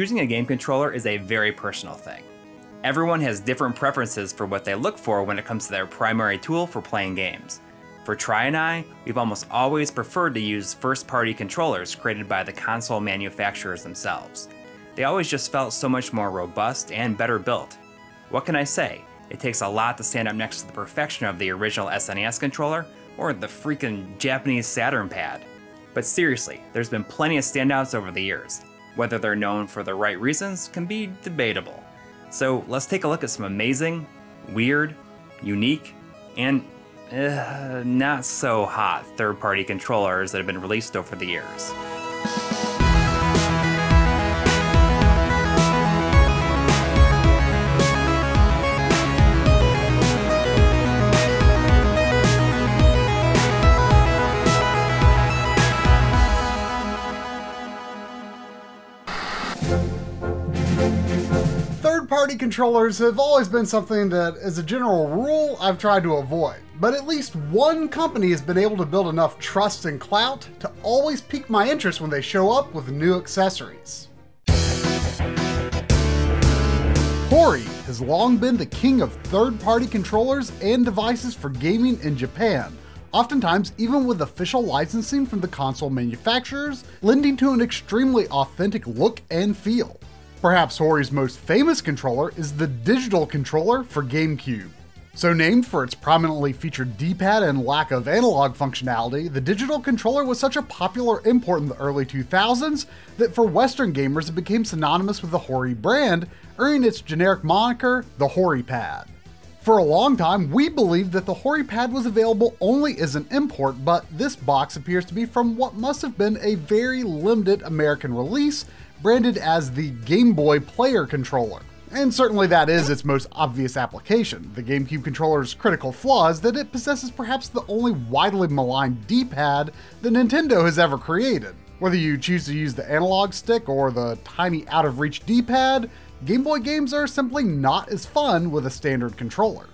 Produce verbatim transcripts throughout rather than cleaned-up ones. Choosing a game controller is a very personal thing. Everyone has different preferences for what they look for when it comes to their primary tool for playing games. For Try and I, we've almost always preferred to use first-party controllers created by the console manufacturers themselves. They always just felt so much more robust and better built. What can I say? It takes a lot to stand up next to the perfection of the original S N E S controller or the freaking Japanese Saturn pad. But seriously, there's been plenty of standouts over the years. Whether they're known for the right reasons can be debatable. So let's take a look at some amazing, weird, unique, and uh, not so hot third-party controllers that have been released over the years. Third-party controllers have always been something that, as a general rule, I've tried to avoid, but at least one company has been able to build enough trust and clout to always pique my interest when they show up with new accessories. Hori has long been the king of third-party controllers and devices for gaming in Japan, oftentimes even with official licensing from the console manufacturers, lending to an extremely authentic look and feel. Perhaps Hori's most famous controller is the digital controller for GameCube. So named for its prominently featured D-pad and lack of analog functionality, the digital controller was such a popular import in the early two thousands that for Western gamers it became synonymous with the Hori brand, earning its generic moniker, the Hori Pad. For a long time, we believed that the Hori Pad was available only as an import, but this box appears to be from what must have been a very limited American release, branded as the Game Boy Player controller. And certainly that is its most obvious application. The GameCube controller's critical flaw is that it possesses perhaps the only widely maligned D-pad that Nintendo has ever created. Whether you choose to use the analog stick or the tiny out-of-reach D-pad, Game Boy games are simply not as fun with a standard controller.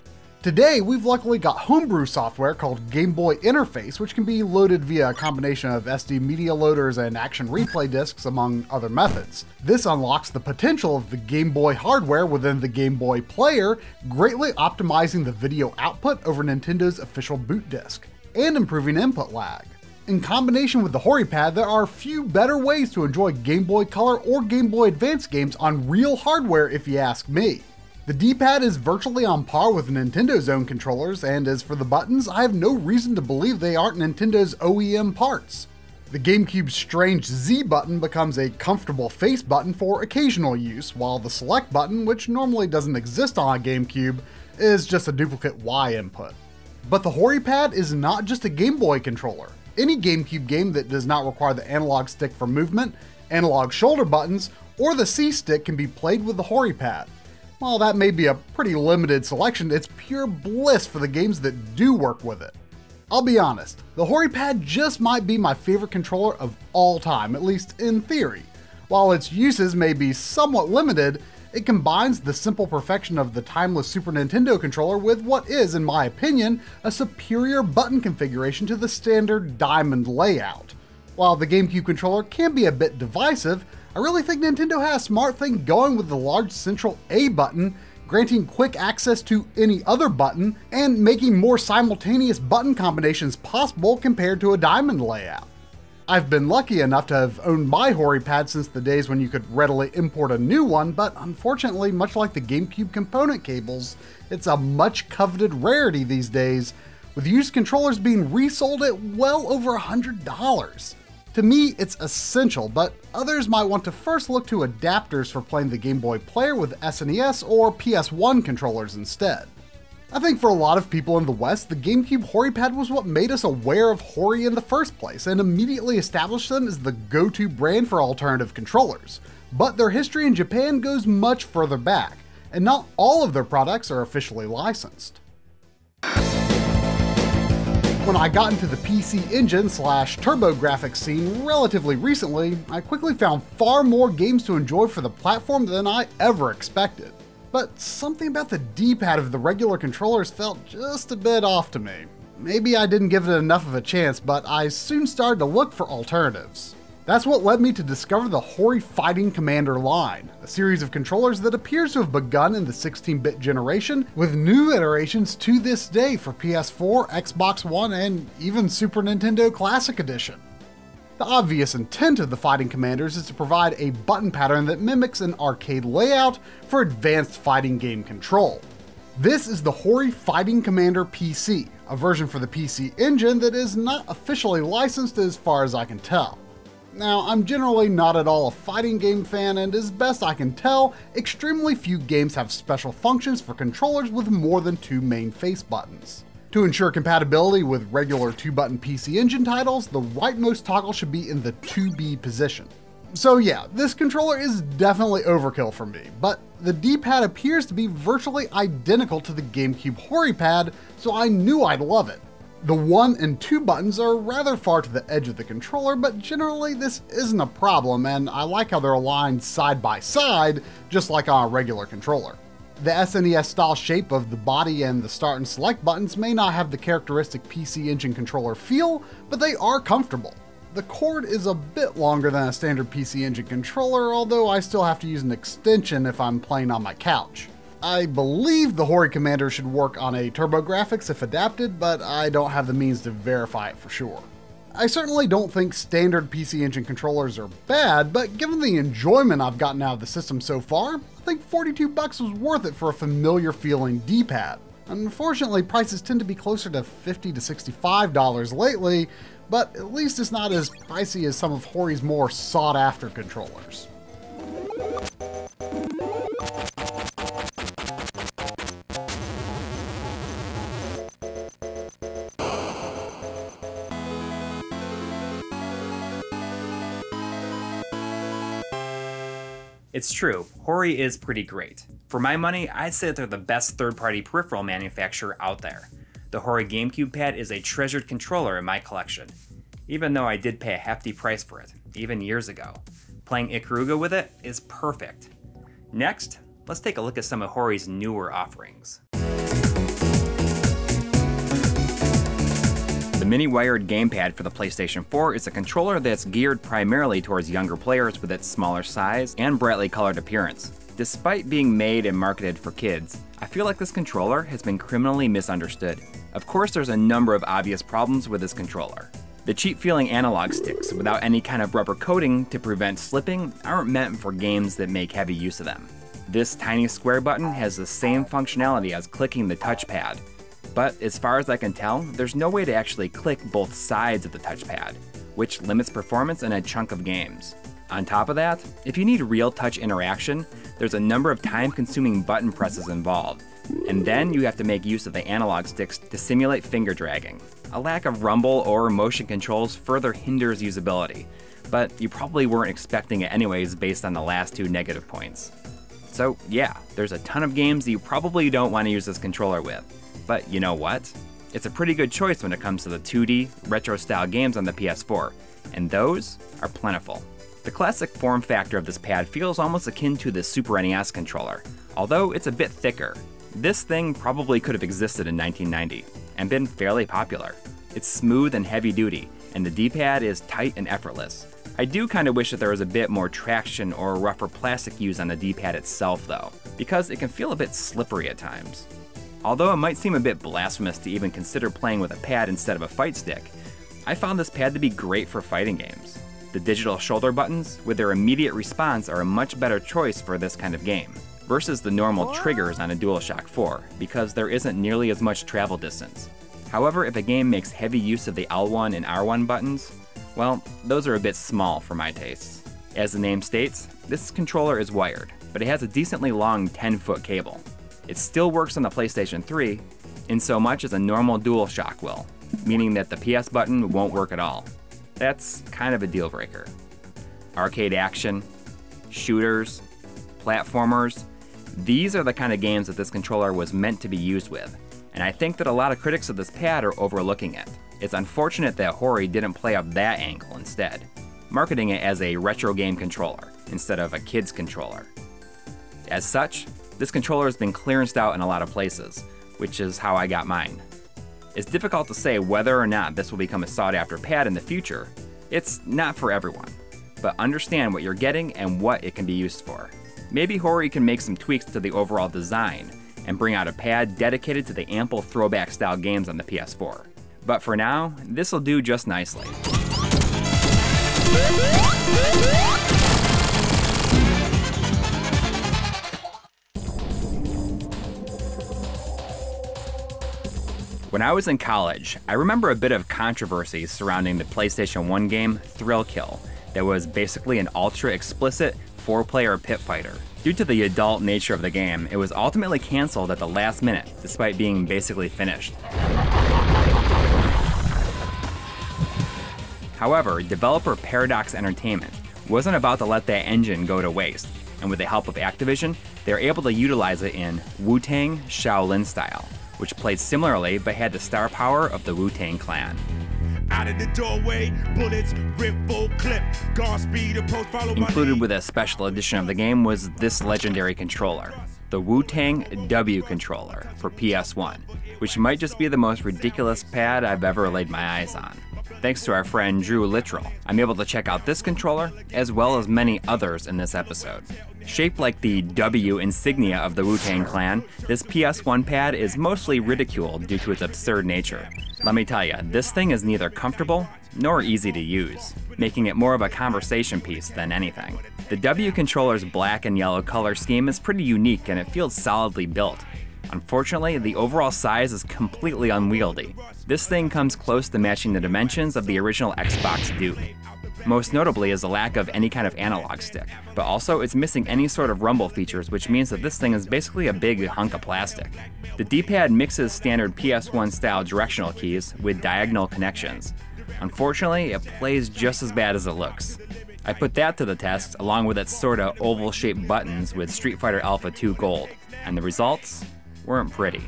Today, we've luckily got homebrew software called Game Boy Interface, which can be loaded via a combination of S D Media Loaders and Action Replay Discs, among other methods. This unlocks the potential of the Game Boy hardware within the Game Boy Player, greatly optimizing the video output over Nintendo's official boot disc, and improving input lag. In combination with the Hori Pad, there are few better ways to enjoy Game Boy Color or Game Boy Advance games on real hardware, if you ask me. The D-pad is virtually on par with Nintendo's own controllers, and as for the buttons, I have no reason to believe they aren't Nintendo's O E M parts. The GameCube's strange Z button becomes a comfortable face button for occasional use, while the select button, which normally doesn't exist on a GameCube, is just a duplicate Y input. But the Hori Pad is not just a Game Boy controller. Any GameCube game that does not require the analog stick for movement, analog shoulder buttons, or the C-stick can be played with the Hori Pad. While that may be a pretty limited selection, it's pure bliss for the games that do work with it. I'll be honest, the Hori Pad just might be my favorite controller of all time, at least in theory. While its uses may be somewhat limited, it combines the simple perfection of the timeless Super Nintendo controller with what is, in my opinion, a superior button configuration to the standard diamond layout. While the GameCube controller can be a bit divisive, I really think Nintendo had a smart thing going with the large central A button, granting quick access to any other button, and making more simultaneous button combinations possible compared to a diamond layout. I've been lucky enough to have owned my Hori Pad since the days when you could readily import a new one, but unfortunately, much like the GameCube component cables, it's a much coveted rarity these days, with used controllers being resold at well over one hundred dollars. To me, it's essential, but others might want to first look to adapters for playing the Game Boy Player with S N E S or P S one controllers instead. I think for a lot of people in the West, the GameCube Hori Pad was what made us aware of Hori in the first place and immediately established them as the go-to brand for alternative controllers. But their history in Japan goes much further back, and not all of their products are officially licensed. When I got into the P C Engine slash TurboGrafx scene relatively recently, I quickly found far more games to enjoy for the platform than I ever expected. But something about the D-pad of the regular controllers felt just a bit off to me. Maybe I didn't give it enough of a chance, but I soon started to look for alternatives. That's what led me to discover the Hori Fighting Commander line, a series of controllers that appears to have begun in the sixteen bit generation, with new iterations to this day for P S four, Xbox One, and even Super Nintendo Classic Edition. The obvious intent of the Fighting Commanders is to provide a button pattern that mimics an arcade layout for advanced fighting game control. This is the Hori Fighting Commander P C, a version for the P C Engine that is not officially licensed as far as I can tell. Now, I'm generally not at all a fighting game fan, and as best I can tell, extremely few games have special functions for controllers with more than two main face buttons. To ensure compatibility with regular two button P C Engine titles, the rightmost toggle should be in the two B position. So yeah, this controller is definitely overkill for me, but the D-pad appears to be virtually identical to the GameCube Hori pad, so I knew I'd love it. The one and two buttons are rather far to the edge of the controller, but generally this isn't a problem, and I like how they're aligned side by side, just like on a regular controller. The S N E S-style shape of the body and the start and select buttons may not have the characteristic P C Engine controller feel, but they are comfortable. The cord is a bit longer than a standard P C Engine controller, although I still have to use an extension if I'm playing on my couch. I believe the Hori Commander should work on a TurboGrafx if adapted, but I don't have the means to verify it for sure. I certainly don't think standard P C Engine controllers are bad, but given the enjoyment I've gotten out of the system so far, I think forty-two bucks was worth it for a familiar feeling D-pad. Unfortunately, prices tend to be closer to fifty to sixty-five dollars lately, but at least it's not as pricey as some of Hori's more sought after controllers. It's true, Hori is pretty great. For my money, I'd say that they're the best third-party peripheral manufacturer out there. The Hori GameCube pad is a treasured controller in my collection, even though I did pay a hefty price for it, even years ago. Playing Ikaruga with it is perfect. Next, let's take a look at some of Hori's newer offerings. The mini-wired gamepad for the PlayStation four is a controller that's geared primarily towards younger players with its smaller size and brightly colored appearance. Despite being made and marketed for kids, I feel like this controller has been criminally misunderstood. Of course, there's a number of obvious problems with this controller. The cheap-feeling analog sticks, without any kind of rubber coating to prevent slipping, aren't meant for games that make heavy use of them. This tiny square button has the same functionality as clicking the touchpad, but as far as I can tell, there's no way to actually click both sides of the touchpad, which limits performance in a chunk of games. On top of that, if you need real touch interaction, there's a number of time-consuming button presses involved, and then you have to make use of the analog sticks to simulate finger dragging. A lack of rumble or motion controls further hinders usability, but you probably weren't expecting it anyways based on the last two negative points. So yeah, there's a ton of games that you probably don't want to use this controller with. But you know what? It's a pretty good choice when it comes to the two D, retro-style games on the P S four, and those are plentiful. The classic form factor of this pad feels almost akin to the Super N E S controller, although it's a bit thicker. This thing probably could have existed in nineteen ninety, and been fairly popular. It's smooth and heavy-duty, and the D-pad is tight and effortless. I do kind of wish that there was a bit more traction or rougher plastic used on the D-pad itself though, because it can feel a bit slippery at times. Although it might seem a bit blasphemous to even consider playing with a pad instead of a fight stick, I found this pad to be great for fighting games. The digital shoulder buttons, with their immediate response, are a much better choice for this kind of game, versus the normal triggers on a DualShock four, because there isn't nearly as much travel distance. However, if a game makes heavy use of the L one and R one buttons, well, those are a bit small for my tastes. As the name states, this controller is wired, but it has a decently long ten foot cable. It still works on the PlayStation three in so much as a normal DualShock will, meaning that the P S button won't work at all. That's kind of a deal breaker. Arcade action, shooters, platformers, these are the kind of games that this controller was meant to be used with, and I think that a lot of critics of this pad are overlooking it. It's unfortunate that Hori didn't play up that angle instead, marketing it as a retro game controller instead of a kid's controller. As such, this controller has been clearanced out in a lot of places, which is how I got mine. It's difficult to say whether or not this will become a sought-after pad in the future. It's not for everyone. but understand what you're getting and what it can be used for. Maybe Hori can make some tweaks to the overall design and bring out a pad dedicated to the ample throwback style games on the P S four. But for now, this'll do just nicely. When I was in college, I remember a bit of controversy surrounding the PlayStation one game Thrill Kill that was basically an ultra-explicit four-player pit fighter. Due to the adult nature of the game, it was ultimately canceled at the last minute, despite being basically finished. However, developer Paradox Entertainment wasn't about to let that engine go to waste, and with the help of Activision, they were able to utilize it in Wu-Tang Shaolin style, which played similarly but had the star power of the Wu-Tang Clan. Out of the doorway, bullets, rip, full clip, guard speed, approach, follow my lead. Included with a special edition of the game was this legendary controller, the Wu-Tang W controller for P S one, which might just be the most ridiculous pad I've ever laid my eyes on. Thanks to our friend Drew Littrell, I'm able to check out this controller, as well as many others in this episode. Shaped like the W insignia of the Wu-Tang Clan, this P S one pad is mostly ridiculed due to its absurd nature. Let me tell you, this thing is neither comfortable nor easy to use, making it more of a conversation piece than anything. The W controller's black and yellow color scheme is pretty unique and it feels solidly built. Unfortunately, the overall size is completely unwieldy. This thing comes close to matching the dimensions of the original Xbox Duke. Most notably is the lack of any kind of analog stick, but also it's missing any sort of rumble features, which means that this thing is basically a big hunk of plastic. The D-pad mixes standard P S one style directional keys with diagonal connections. Unfortunately, it plays just as bad as it looks. I put that to the test along with its sorta oval-shaped buttons with Street Fighter Alpha two Gold, and the results weren't pretty.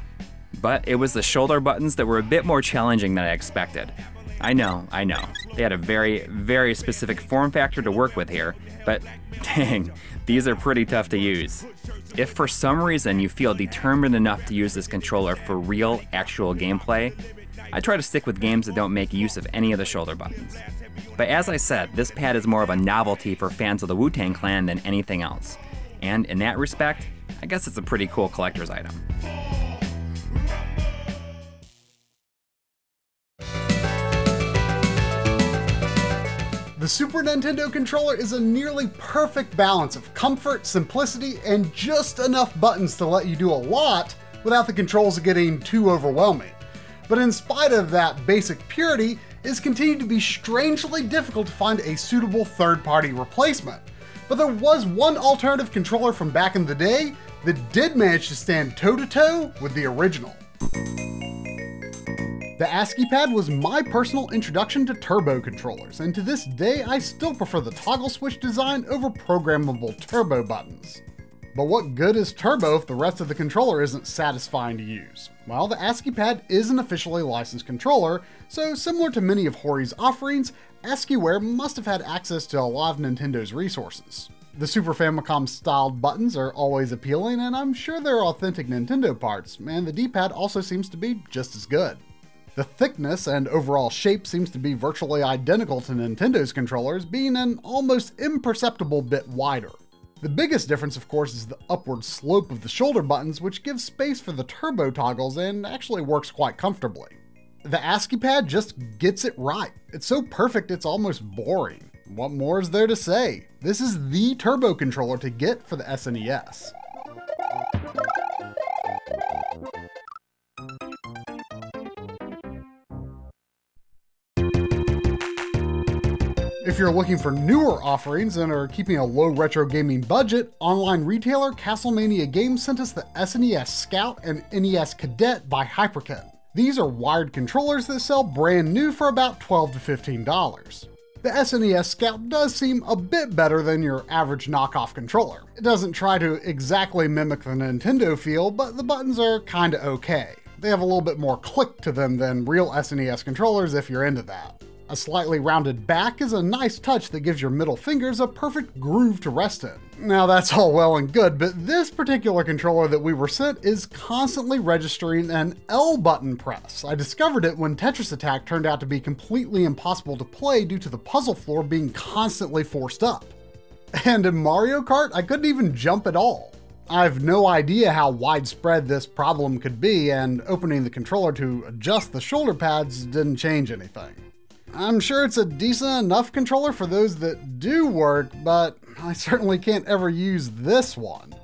But it was the shoulder buttons that were a bit more challenging than I expected. I know, I know, they had a very, very specific form factor to work with here, but dang, these are pretty tough to use. If for some reason you feel determined enough to use this controller for real, actual gameplay, I try to stick with games that don't make use of any of the shoulder buttons. But as I said, this pad is more of a novelty for fans of the Wu-Tang Clan than anything else, and in that respect, I guess it's a pretty cool collector's item. The Super Nintendo controller is a nearly perfect balance of comfort, simplicity, and just enough buttons to let you do a lot without the controls getting too overwhelming. But in spite of that basic purity, it's continued to be strangely difficult to find a suitable third-party replacement. But there was one alternative controller from back in the day that did manage to stand toe-to-toe with the original. The ASCII pad was my personal introduction to turbo controllers, and to this day I still prefer the toggle switch design over programmable turbo buttons. But what good is turbo if the rest of the controller isn't satisfying to use? Well, the ASCII pad is an officially licensed controller, so similar to many of Hori's offerings, ASCIIware must have had access to a lot of Nintendo's resources. The Super Famicom-styled buttons are always appealing, and I'm sure they're authentic Nintendo parts, and the D-pad also seems to be just as good. The thickness and overall shape seems to be virtually identical to Nintendo's controllers, being an almost imperceptible bit wider. The biggest difference, of course, is the upward slope of the shoulder buttons, which gives space for the turbo toggles and actually works quite comfortably. The ASCII pad just gets it right. It's so perfect it's almost boring. What more is there to say? This is the turbo controller to get for the S N E S. If you're looking for newer offerings and are keeping a low retro gaming budget, online retailer CastleMania Games sent us the S N E S Scout and N E S Cadet by Hyperkin. These are wired controllers that sell brand new for about twelve to fifteen dollars. The S N E S Scout does seem a bit better than your average knockoff controller. It doesn't try to exactly mimic the Nintendo feel, but the buttons are kinda okay. They have a little bit more click to them than real S N E S controllers if you're into that. A slightly rounded back is a nice touch that gives your middle fingers a perfect groove to rest in. Now that's all well and good, but this particular controller that we were sent is constantly registering an L button press. I discovered it when Tetris Attack turned out to be completely impossible to play due to the puzzle floor being constantly forced up. And in Mario Kart, I couldn't even jump at all. I've no idea how widespread this problem could be, and opening the controller to adjust the shoulder pads didn't change anything. I'm sure it's a decent enough controller for those that do work, but I certainly can't ever use this one.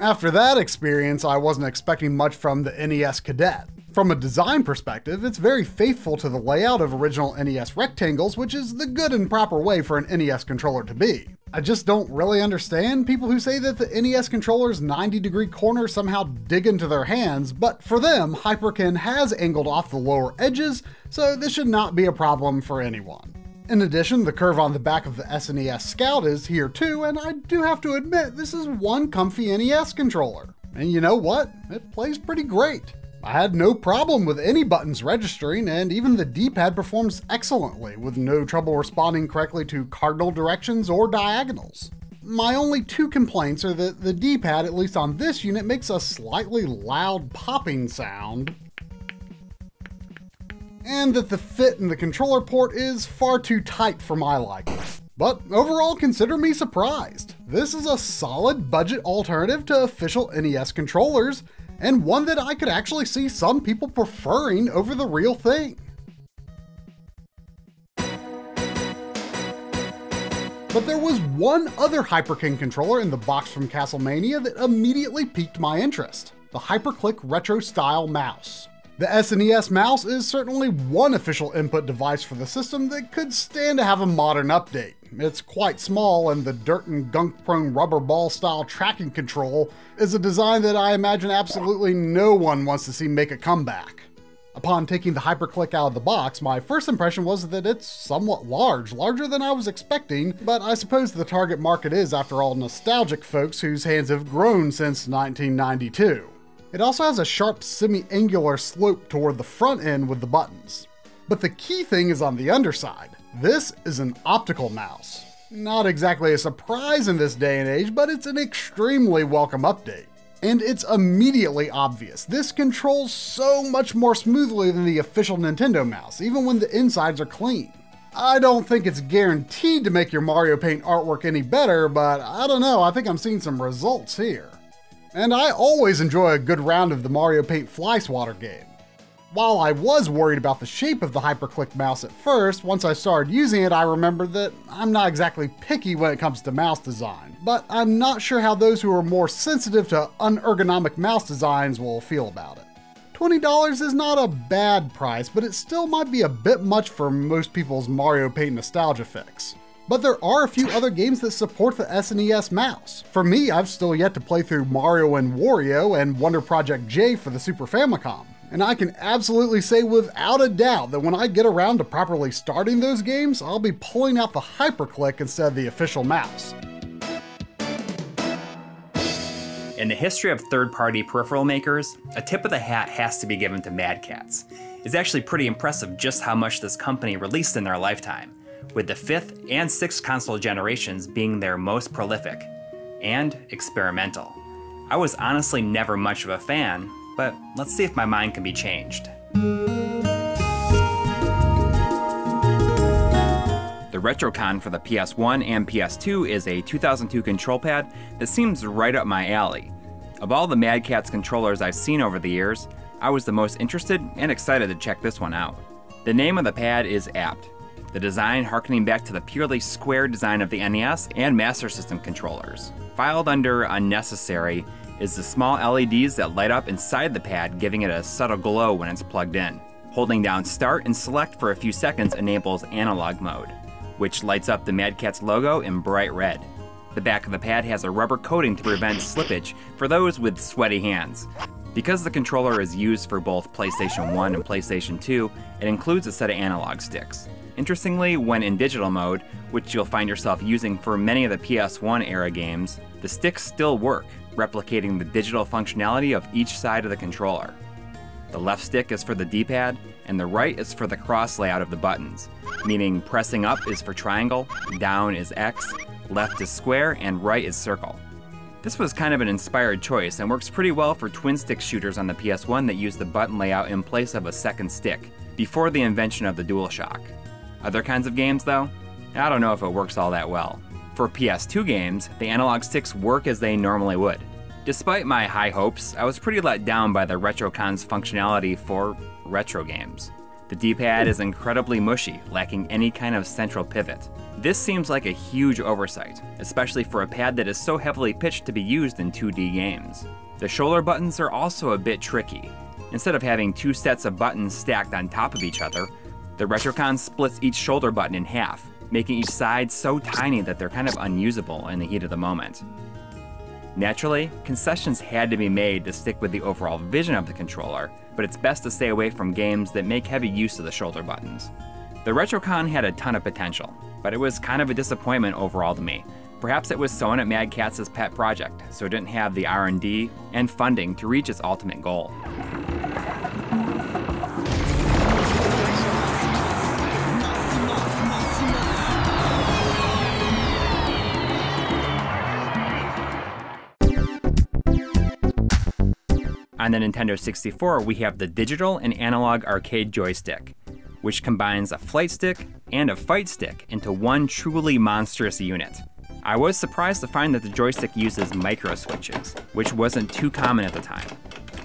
After that experience, I wasn't expecting much from the N E S Cadet. From a design perspective, it's very faithful to the layout of original N E S rectangles, which is the good and proper way for an N E S controller to be. I just don't really understand people who say that the N E S controller's ninety degree corners somehow dig into their hands, but for them, Hyperkin has angled off the lower edges, so this should not be a problem for anyone. In addition, the curve on the back of the S N E S Scout is here too, and I do have to admit, this is one comfy N E S controller. And you know what? It plays pretty great. I had no problem with any buttons registering, and even the D-pad performs excellently, with no trouble responding correctly to cardinal directions or diagonals. My only two complaints are that the D-pad, at least on this unit, makes a slightly loud popping sound, and that the fit in the controller port is far too tight for my liking. But overall, consider me surprised. This is a solid budget alternative to official N E S controllers, and one that I could actually see some people preferring over the real thing. But there was one other Hyperkin controller in the box from Castlemania that immediately piqued my interest, the HyperClick Retro Style Mouse. The S N E S mouse is certainly one official input device for the system that could stand to have a modern update. It's quite small, and the dirt and gunk-prone rubber ball-style tracking control is a design that I imagine absolutely no one wants to see make a comeback. Upon taking the HyperClick out of the box, my first impression was that it's somewhat large, larger than I was expecting, but I suppose the target market is, after all, nostalgic folks whose hands have grown since nineteen ninety-two. It also has a sharp semi-angular slope toward the front end with the buttons. But the key thing is on the underside. This is an optical mouse. Not exactly a surprise in this day and age, but it's an extremely welcome update. And it's immediately obvious. This controls so much more smoothly than the official Nintendo mouse, even when the insides are clean. I don't think it's guaranteed to make your Mario Paint artwork any better, but I don't know, I think I'm seeing some results here. And I always enjoy a good round of the Mario Paint Fly Swatter game. While I was worried about the shape of the HyperClick mouse at first, once I started using it, I remembered that I'm not exactly picky when it comes to mouse design, but I'm not sure how those who are more sensitive to unergonomic mouse designs will feel about it. twenty dollars is not a bad price, but it still might be a bit much for most people's Mario Paint nostalgia fix. But there are a few other games that support the S N E S mouse. For me, I've still yet to play through Mario and Wario and Wonder Project J for the Super Famicom. And I can absolutely say without a doubt that when I get around to properly starting those games, I'll be pulling out the HyperClick instead of the official mouse. In the history of third-party peripheral makers, a tip of the hat has to be given to Mad Catz. It's actually pretty impressive just how much this company released in their lifetime, with the fifth and sixth console generations being their most prolific and experimental. I was honestly never much of a fan, but let's see if my mind can be changed. The RetroCon for the P S one and P S two is a two thousand two control pad that seems right up my alley. Of all the Mad Catz controllers I've seen over the years, I was the most interested and excited to check this one out. The name of the pad is apt, the design harkening back to the purely square design of the N E S and Master System controllers. Filed under unnecessary is the small L E Ds that light up inside the pad, giving it a subtle glow when it's plugged in. Holding down Start and Select for a few seconds enables Analog mode, which lights up the Mad Catz logo in bright red. The back of the pad has a rubber coating to prevent slippage for those with sweaty hands. Because the controller is used for both PlayStation one and PlayStation two, it includes a set of analog sticks. Interestingly, when in digital mode, which you'll find yourself using for many of the P S one era games, the sticks still work, replicating the digital functionality of each side of the controller. The left stick is for the D-pad, and the right is for the cross layout of the buttons, meaning pressing up is for triangle, down is X, left is square, and right is circle. This was kind of an inspired choice and works pretty well for twin-stick shooters on the P S one that use the button layout in place of a second stick, before the invention of the DualShock. Other kinds of games, though? I don't know if it works all that well. For P S two games, the analog sticks work as they normally would. Despite my high hopes, I was pretty let down by the RetroCon's functionality for retro games. The D-pad is incredibly mushy, lacking any kind of central pivot. This seems like a huge oversight, especially for a pad that is so heavily pitched to be used in two D games. The shoulder buttons are also a bit tricky. Instead of having two sets of buttons stacked on top of each other, the RetroCon splits each shoulder button in half, making each side so tiny that they're kind of unusable in the heat of the moment. Naturally, concessions had to be made to stick with the overall vision of the controller, but it's best to stay away from games that make heavy use of the shoulder buttons. The RetroCon had a ton of potential, but it was kind of a disappointment overall to me. Perhaps it was Sony at Mad Catz's pet project, so it didn't have the R and D and funding to reach its ultimate goal. On the Nintendo sixty-four, we have the digital and analog arcade joystick, which combines a flight stick and a fight stick into one truly monstrous unit. I was surprised to find that the joystick uses micro switches, which wasn't too common at the time.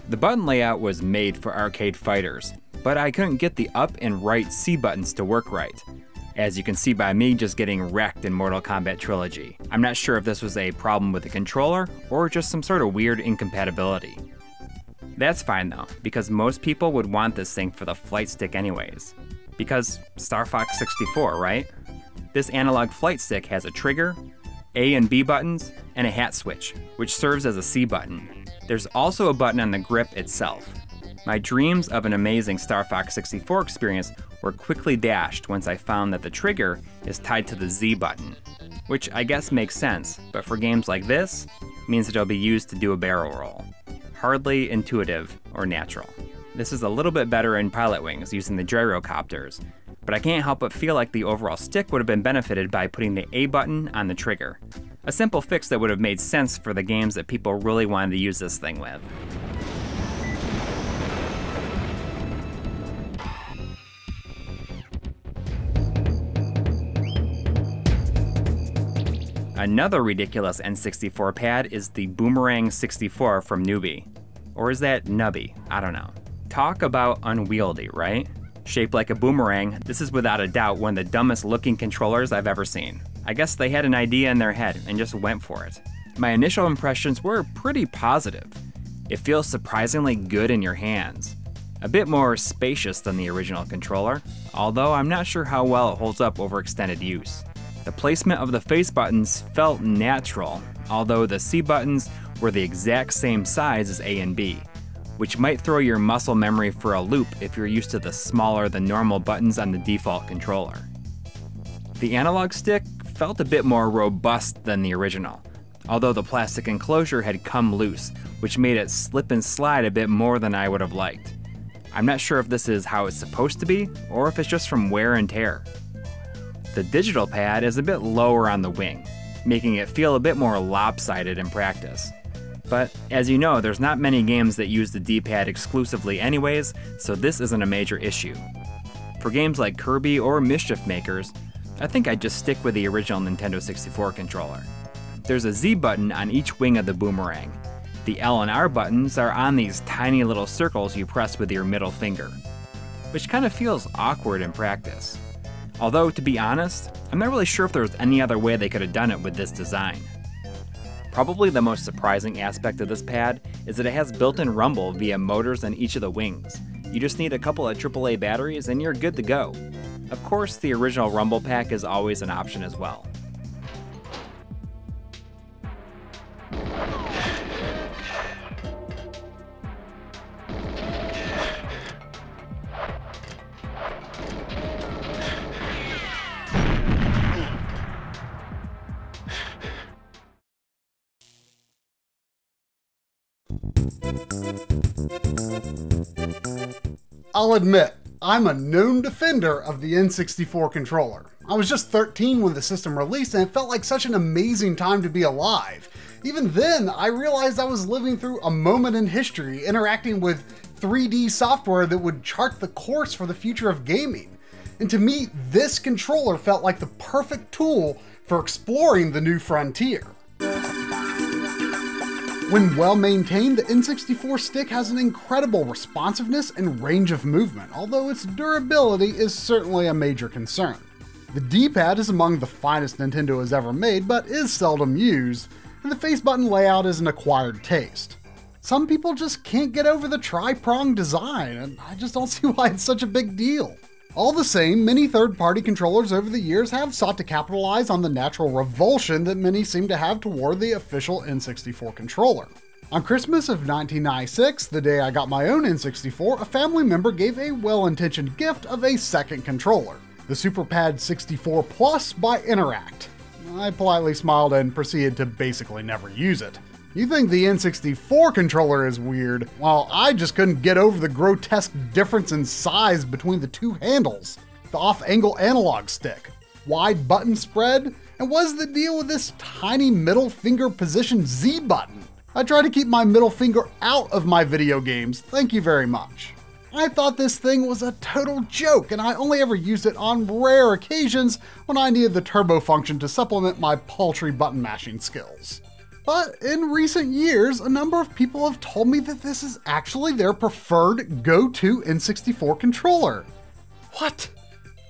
The button layout was made for arcade fighters, but I couldn't get the up and right C buttons to work right, as you can see by me just getting wrecked in Mortal Kombat Trilogy. I'm not sure if this was a problem with the controller or just some sort of weird incompatibility. That's fine though, because most people would want this thing for the flight stick anyways. Because Star Fox sixty-four, right? This analog flight stick has a trigger, A and B buttons, and a hat switch, which serves as a C button. There's also a button on the grip itself. My dreams of an amazing Star Fox sixty-four experience were quickly dashed once I found that the trigger is tied to the Z button, which I guess makes sense, but for games like this, it means that it'll be used to do a barrel roll. Hardly intuitive or natural. This is a little bit better in Pilot Wings using the gyrocopters, but I can't help but feel like the overall stick would have been benefited by putting the A button on the trigger. A simple fix that would have made sense for the games that people really wanted to use this thing with. Another ridiculous N sixty-four pad is the Boomerang sixty-four from Nuby. Or is that Nuby? I don't know. Talk about unwieldy, right? Shaped like a boomerang, this is without a doubt one of the dumbest looking controllers I've ever seen. I guess they had an idea in their head and just went for it. My initial impressions were pretty positive. It feels surprisingly good in your hands. A bit more spacious than the original controller, although I'm not sure how well it holds up over extended use. The placement of the face buttons felt natural, although the C buttons were the exact same size as A and B, which might throw your muscle memory for a loop if you're used to the smaller than normal buttons on the default controller. The analog stick felt a bit more robust than the original, although the plastic enclosure had come loose, which made it slip and slide a bit more than I would have liked. I'm not sure if this is how it's supposed to be, or if it's just from wear and tear. The digital pad is a bit lower on the wing, making it feel a bit more lopsided in practice. But as you know, there's not many games that use the D-pad exclusively anyways, so this isn't a major issue. For games like Kirby or Mischief Makers, I think I'd just stick with the original Nintendo sixty-four controller. There's a Z button on each wing of the boomerang. The L and R buttons are on these tiny little circles you press with your middle finger, which kind of feels awkward in practice. Although, to be honest, I'm not really sure if there was any other way they could have done it with this design. Probably the most surprising aspect of this pad is that it has built-in rumble via motors in each of the wings. You just need a couple of triple A batteries and you're good to go. Of course, the original rumble pack is always an option as well. I'll admit, I'm a known defender of the N sixty-four controller. I was just thirteen when the system released, and it felt like such an amazing time to be alive. Even then, I realized I was living through a moment in history, interacting with three D software that would chart the course for the future of gaming. And to me, this controller felt like the perfect tool for exploring the new frontier. When well maintained, the N sixty-four stick has an incredible responsiveness and range of movement, although its durability is certainly a major concern. The D-pad is among the finest Nintendo has ever made, but is seldom used, and the face button layout is an acquired taste. Some people just can't get over the tri-prong design, and I just don't see why it's such a big deal. All the same, many third-party controllers over the years have sought to capitalize on the natural revulsion that many seem to have toward the official N sixty-four controller. On Christmas of nineteen ninety-six, the day I got my own N sixty-four, a family member gave a well-intentioned gift of a second controller, the SuperPad sixty-four plus by Interact. I politely smiled and proceeded to basically never use it. You think the N sixty-four controller is weird, while I just couldn't get over the grotesque difference in size between the two handles, the off-angle analog stick, wide button spread, and what is the deal with this tiny middle finger position Z button? I try to keep my middle finger out of my video games, thank you very much. I thought this thing was a total joke, and I only ever used it on rare occasions when I needed the turbo function to supplement my paltry button mashing skills. But in recent years, a number of people have told me that this is actually their preferred go-to N sixty-four controller. What?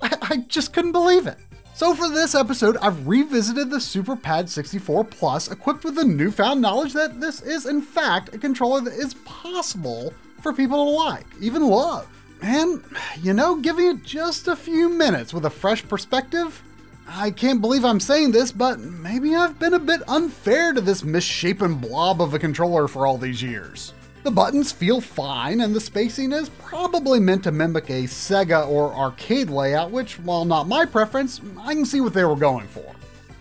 I, I just couldn't believe it. So for this episode, I've revisited the SuperPad sixty-four plus, equipped with the newfound knowledge that this is in fact a controller that is possible for people to like, even love. And you know, giving it just a few minutes with a fresh perspective, I can't believe I'm saying this, but maybe I've been a bit unfair to this misshapen blob of a controller for all these years. The buttons feel fine, and the spacing is probably meant to mimic a Sega or arcade layout, which, while not my preference, I can see what they were going for.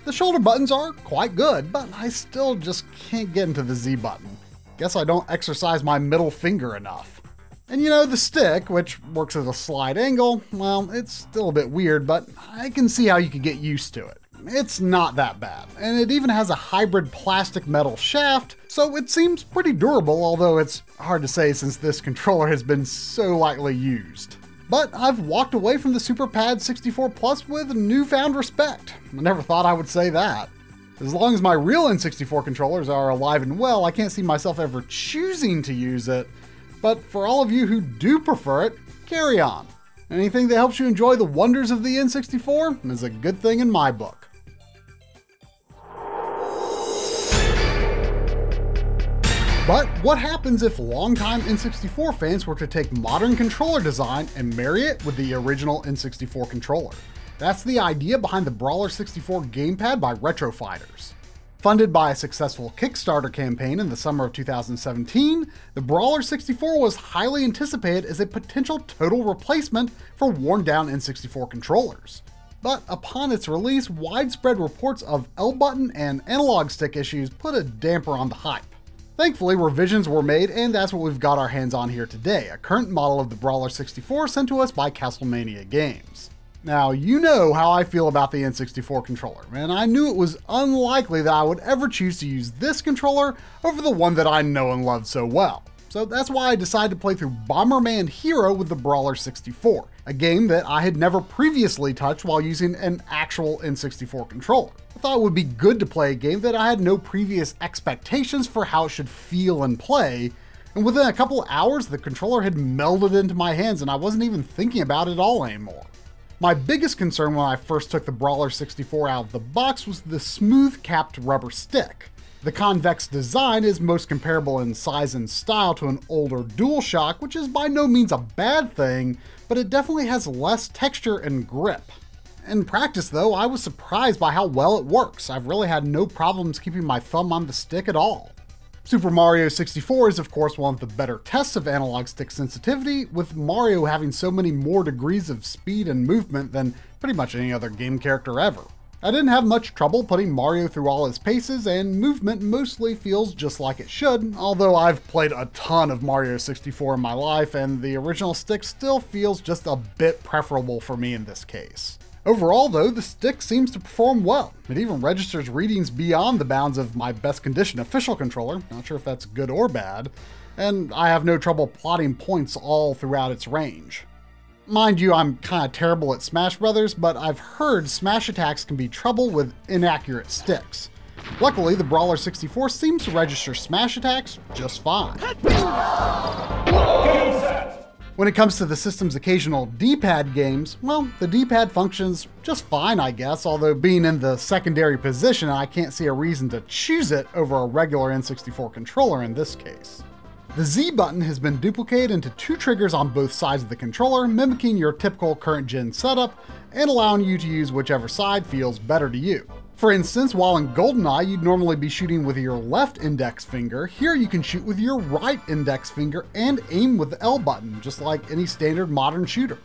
The shoulder buttons are quite good, but I still just can't get into the Z button. Guess I don't exercise my middle finger enough. And you know, the stick, which works as a slide angle, well, it's still a bit weird, but I can see how you could get used to it. It's not that bad, and it even has a hybrid plastic metal shaft, so it seems pretty durable, although it's hard to say since this controller has been so lightly used. But I've walked away from the SuperPad sixty-four plus with newfound respect. I never thought I would say that. As long as my real N sixty-four controllers are alive and well, I can't see myself ever choosing to use it. But for all of you who do prefer it, carry on. Anything that helps you enjoy the wonders of the N sixty-four is a good thing in my book. But what happens if longtime N sixty-four fans were to take modern controller design and marry it with the original N sixty-four controller? That's the idea behind the Brawler sixty-four gamepad by Retro Fighters. Funded by a successful Kickstarter campaign in the summer of two thousand seventeen, the Brawler sixty-four was highly anticipated as a potential total replacement for worn-down N sixty-four controllers. But upon its release, widespread reports of L-button and analog stick issues put a damper on the hype. Thankfully, revisions were made, and that's what we've got our hands on here today, a current model of the Brawler sixty-four sent to us by CastleMania Games. Now, you know how I feel about the N sixty-four controller, and I knew it was unlikely that I would ever choose to use this controller over the one that I know and love so well. So that's why I decided to play through Bomberman Hero with the Brawler sixty-four, a game that I had never previously touched while using an actual N sixty-four controller. I thought it would be good to play a game that I had no previous expectations for how it should feel and play, and within a couple hours, the controller had melded into my hands and I wasn't even thinking about it all anymore. My biggest concern when I first took the Brawler sixty-four out of the box was the smooth capped rubber stick. The convex design is most comparable in size and style to an older DualShock, which is by no means a bad thing, but it definitely has less texture and grip. In practice though, I was surprised by how well it works. I've really had no problems keeping my thumb on the stick at all. Super Mario sixty-four is of course one of the better tests of analog stick sensitivity, with Mario having so many more degrees of speed and movement than pretty much any other game character ever. I didn't have much trouble putting Mario through all his paces, and movement mostly feels just like it should, although I've played a ton of Mario sixty-four in my life, and the original stick still feels just a bit preferable for me in this case. Overall though, the stick seems to perform well. It even registers readings beyond the bounds of my best condition official controller, not sure if that's good or bad, and I have no trouble plotting points all throughout its range. Mind you, I'm kinda terrible at Smash Brothers, but I've heard smash attacks can be trouble with inaccurate sticks. Luckily, the Brawler sixty-four seems to register smash attacks just fine. When it comes to the system's occasional D-pad games, well, the D-pad functions just fine, I guess, although being in the secondary position, I can't see a reason to choose it over a regular N sixty-four controller in this case. The Z button has been duplicated into two triggers on both sides of the controller, mimicking your typical current gen setup and allowing you to use whichever side feels better to you. For instance, while in GoldenEye you'd normally be shooting with your left index finger, here you can shoot with your right index finger and aim with the L button, just like any standard modern shooter.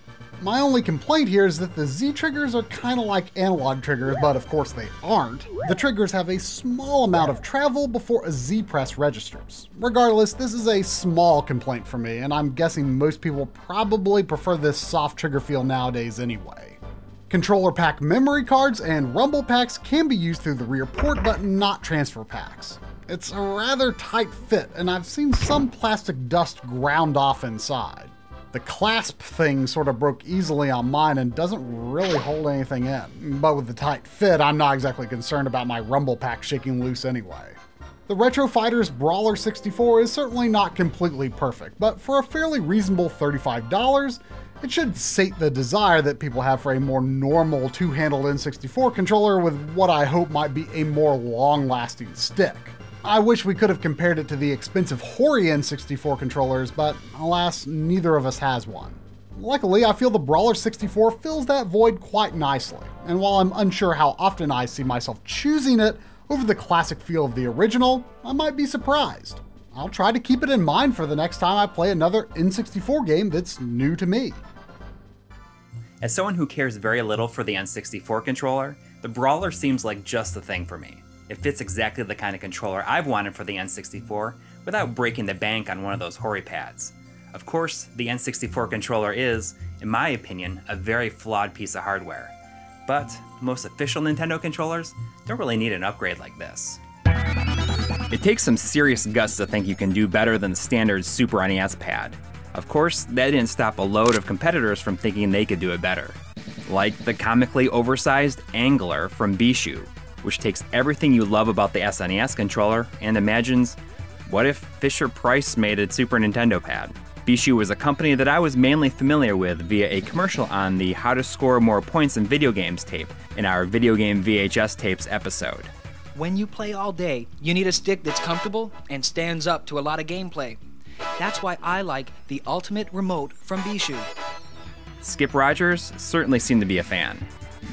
My only complaint here is that the Z triggers are kind of like analog triggers, but of course they aren't. The triggers have a small amount of travel before a Z press registers. Regardless, this is a small complaint for me, and I'm guessing most people probably prefer this soft trigger feel nowadays anyway. Controller pack memory cards and rumble packs can be used through the rear port, but not transfer packs. It's a rather tight fit, and I've seen some plastic dust ground off inside. The clasp thing sort of broke easily on mine and doesn't really hold anything in, but with the tight fit, I'm not exactly concerned about my rumble pack shaking loose anyway. The Retro Fighters Brawler sixty-four is certainly not completely perfect, but for a fairly reasonable thirty-five dollars, it should sate the desire that people have for a more normal two-handled N sixty-four controller with what I hope might be a more long-lasting stick. I wish we could have compared it to the expensive Hori N sixty-four controllers, but alas, neither of us has one. Luckily, I feel the Brawler sixty-four fills that void quite nicely, and while I'm unsure how often I see myself choosing it over the classic feel of the original, I might be surprised. I'll try to keep it in mind for the next time I play another N sixty-four game that's new to me. As someone who cares very little for the N sixty-four controller, the Brawler seems like just the thing for me. It fits exactly the kind of controller I've wanted for the N sixty-four without breaking the bank on one of those Hori pads. Of course, the N sixty-four controller is, in my opinion, a very flawed piece of hardware. But most official Nintendo controllers don't really need an upgrade like this. It takes some serious guts to think you can do better than the standard Super N E S pad. Of course, that didn't stop a load of competitors from thinking they could do it better. Like the comically oversized Angler from Beeshu, which takes everything you love about the S N E S controller and imagines, what if Fisher-Price made a Super Nintendo pad? Beeshu was a company that I was mainly familiar with via a commercial on the How to Score More Points in Video Games tape in our Video Game V H S Tapes episode. When you play all day, you need a stick that's comfortable and stands up to a lot of gameplay. That's why I like the Ultimate Remote from Beeshu. Skip Rogers certainly seemed to be a fan.